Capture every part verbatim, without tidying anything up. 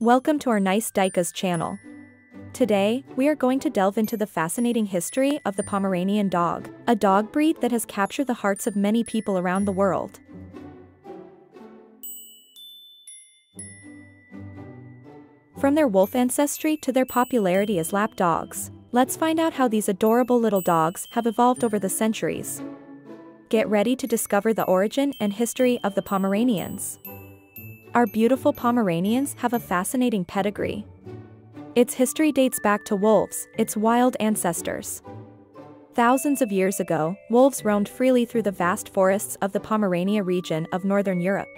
Welcome to our Nice Dicas channel. Today, we are going to delve into the fascinating history of the Pomeranian dog, a dog breed that has captured the hearts of many people around the world. From their wolf ancestry to their popularity as lap dogs, let's find out how these adorable little dogs have evolved over the centuries. Get ready to discover the origin and history of the Pomeranians. Our beautiful Pomeranians have a fascinating pedigree. Its history dates back to wolves, its wild ancestors. Thousands of years ago, wolves roamed freely through the vast forests of the Pomerania region of northern Europe.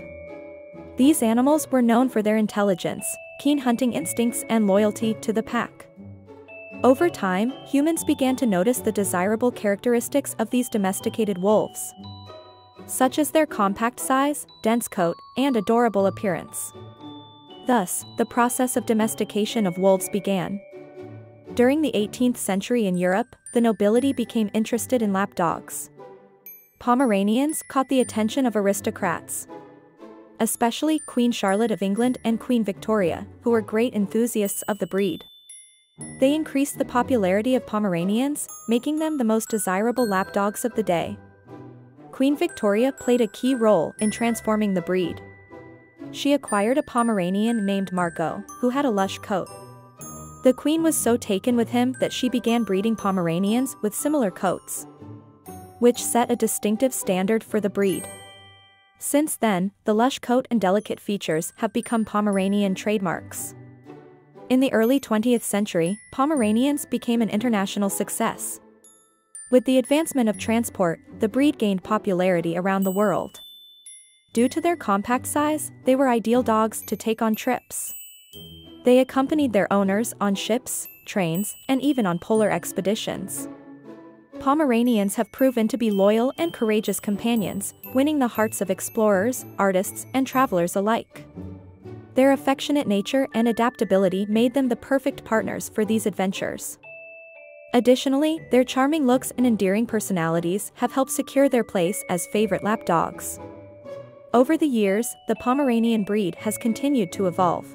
These animals were known for their intelligence, keen hunting instincts, and loyalty to the pack. Over time, humans began to notice the desirable characteristics of these domesticated wolves, such as their compact size, dense coat, and adorable appearance. Thus, the process of domestication of wolves began. During the eighteenth century in Europe, the nobility became interested in lap dogs. Pomeranians caught the attention of aristocrats, especially Queen Charlotte of England and Queen Victoria, who were great enthusiasts of the breed. They increased the popularity of Pomeranians, making them the most desirable lap dogs of the day. Queen Victoria played a key role in transforming the breed. She acquired a Pomeranian named Marco, who had a lush coat. The queen was so taken with him that she began breeding Pomeranians with similar coats, which set a distinctive standard for the breed. Since then, the lush coat and delicate features have become Pomeranian trademarks. In the early twentieth century, Pomeranians became an international success. With the advancement of transport, the breed gained popularity around the world. Due to their compact size, they were ideal dogs to take on trips. They accompanied their owners on ships, trains, and even on polar expeditions. Pomeranians have proven to be loyal and courageous companions, winning the hearts of explorers, artists, and travelers alike. Their affectionate nature and adaptability made them the perfect partners for these adventures. Additionally, their charming looks and endearing personalities have helped secure their place as favorite lap dogs. Over the years, the Pomeranian breed has continued to evolve.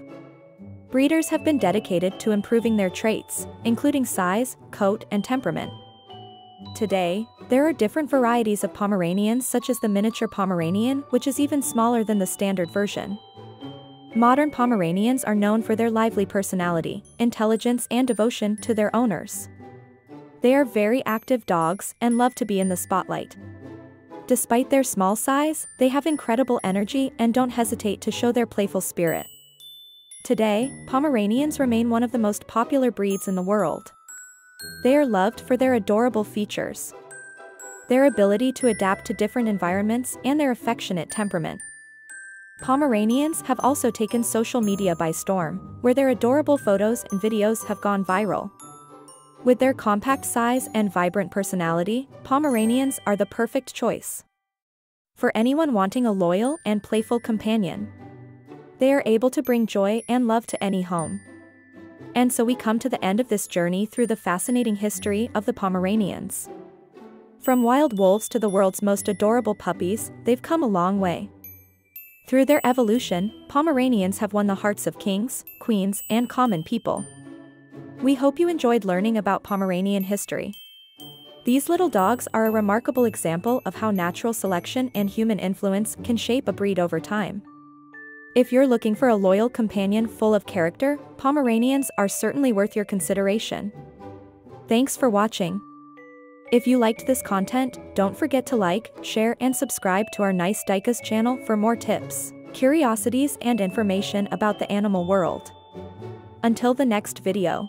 Breeders have been dedicated to improving their traits, including size, coat, and temperament. Today, there are different varieties of Pomeranians, such as the miniature Pomeranian, which is even smaller than the standard version. Modern Pomeranians are known for their lively personality, intelligence, and devotion to their owners. They are very active dogs and love to be in the spotlight. Despite their small size, they have incredible energy and don't hesitate to show their playful spirit. Today, Pomeranians remain one of the most popular breeds in the world. They are loved for their adorable features, their ability to adapt to different environments, and their affectionate temperament. Pomeranians have also taken social media by storm, where their adorable photos and videos have gone viral. With their compact size and vibrant personality, Pomeranians are the perfect choice for anyone wanting a loyal and playful companion. They are able to bring joy and love to any home. And so we come to the end of this journey through the fascinating history of the Pomeranians. From wild wolves to the world's most adorable puppies, they've come a long way. Through their evolution, Pomeranians have won the hearts of kings, queens, and common people. We hope you enjoyed learning about Pomeranian history. These little dogs are a remarkable example of how natural selection and human influence can shape a breed over time. If you're looking for a loyal companion full of character, Pomeranians are certainly worth your consideration. Thanks for watching. If you liked this content, don't forget to like, share, and subscribe to our Nice Dicas channel for more tips, curiosities, and information about the animal world. Until the next video.